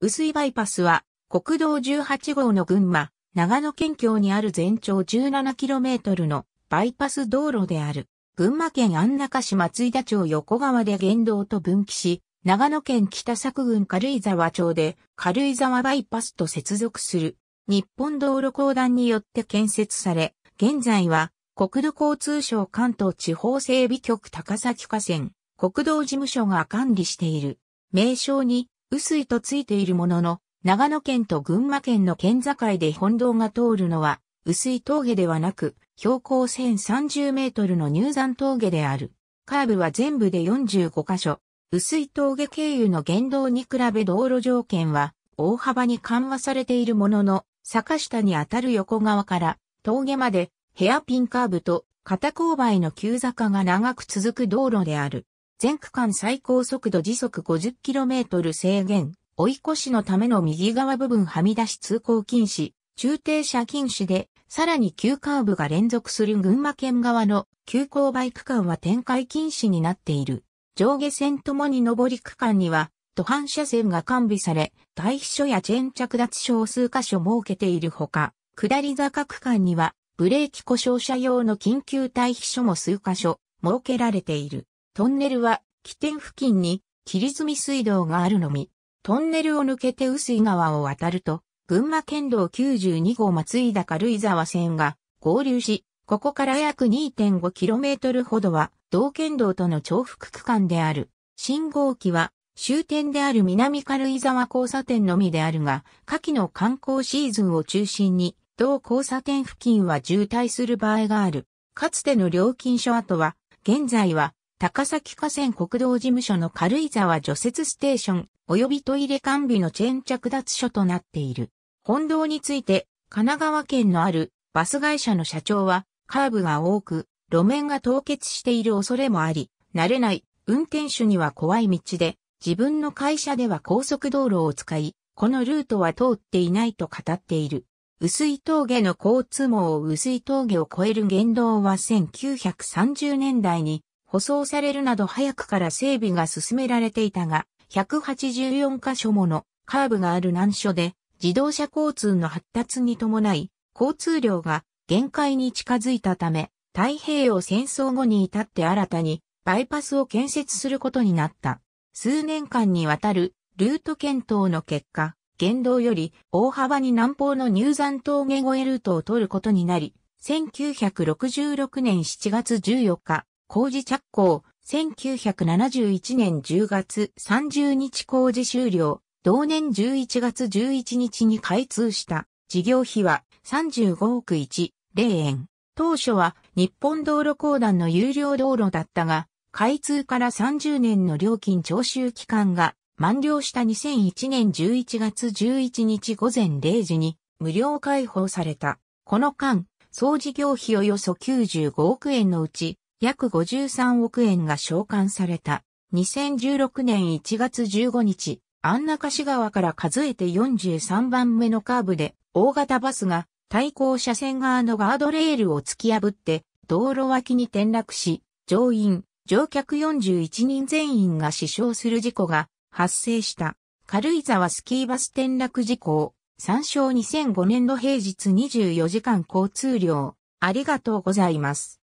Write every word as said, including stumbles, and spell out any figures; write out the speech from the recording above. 碓井バイパスは国道じゅうはち号の群馬、長野県境にある全長 じゅうななキロメートル のバイパス道路である。群馬県安中市松井田町横川で原道と分岐し、長野県北佐久郡軽井沢町で軽井沢バイパスと接続する日本道路公団によって建設され、現在は国土交通省関東地方整備局高崎河川国道事務所が管理している。名称に碓井とついているものの、長野県と群馬県の県境で本道が通るのは碓井峠ではなく、標高せんさんじゅうメートルの入山峠である。カーブは全部でよんじゅうごかしょ。碓井峠経由の原道に比べ道路条件は大幅に緩和されているものの、坂下にあたる横側から峠までヘアピンカーブと片勾配の急坂が長く続く道路である。全区間最高速度時速 ごじゅっキロメートル 制限、追い越しのための右側部分はみ出し通行禁止、駐停車禁止で、さらに急カーブが連続する群馬県側の急勾配区間は展開禁止になっている。上下線ともに上り区間には、途半車線が完備され、待避所やチェーン着脱所を数箇所設けているほか、下り坂区間には、ブレーキ故障車用の緊急待避所も数箇所設けられている。トンネルは、起点付近に霧積水道があるのみ、トンネルを抜けて碓井川を渡ると、群馬県道きゅうじゅうに号松井田軽井沢線が合流し、ここから約 にてんごキロメートル ほどは、同県道との重複区間である。信号機は、終点である南軽井沢交差点のみであるが、夏季の観光シーズンを中心に、同交差点付近は渋滞する場合がある。かつての料金所跡は、現在は、高崎河川国道事務所の軽井沢除雪ステーション、及びトイレ完備のチェーン着脱所となっている。本道について、神奈川県のあるバス会社の社長は、カーブが多く、路面が凍結している恐れもあり、慣れない運転手には怖い道で、自分の会社では高速道路を使い、このルートは通っていないと語っている。碓井峠の交通網を碓井峠を越える原道はせんきゅうひゃくさんじゅうねんだいに舗装されるなど早くから整備が進められていたが、ひゃくはちじゅうよんかしょものカーブがある難所で、自動車交通の発達に伴い、交通量が限界に近づいたため、太平洋戦争後に至って新たにバイパスを建設することになった。数年間にわたるルート検討の結果、原道より大幅に南方の入山峠越えルートを取ることになり、せんきゅうひゃくろくじゅうろくねんしちがつじゅうよっか、工事着工、せんきゅうひゃくななじゅういちねんじゅうがつさんじゅうにち工事終了、同年じゅういちがつじゅういちにちに開通した。事業費はさんじゅうごおくせんえん。当初は日本道路公団の有料道路だったが、開通からさんじゅうねんの料金徴収期間が満了したにせんいちねんじゅういちがつじゅういちにちごぜんれいじに無料開放された。この間、総事業費およそきゅうじゅうごおくえんのうち、約ごじゅうさんおくえんが償還された。にせんじゅうろくねんいちがつじゅうごにち、安中市側から数えてよんじゅうさんばんめのカーブで、大型バスが対向車線側のガードレールを突き破って、道路脇に転落し、乗員、乗客よんじゅういちにん全員が死傷する事故が発生した。軽井沢スキーバス転落事故を参照にせんごねん度平日にじゅうよじかん交通量。ありがとうございます。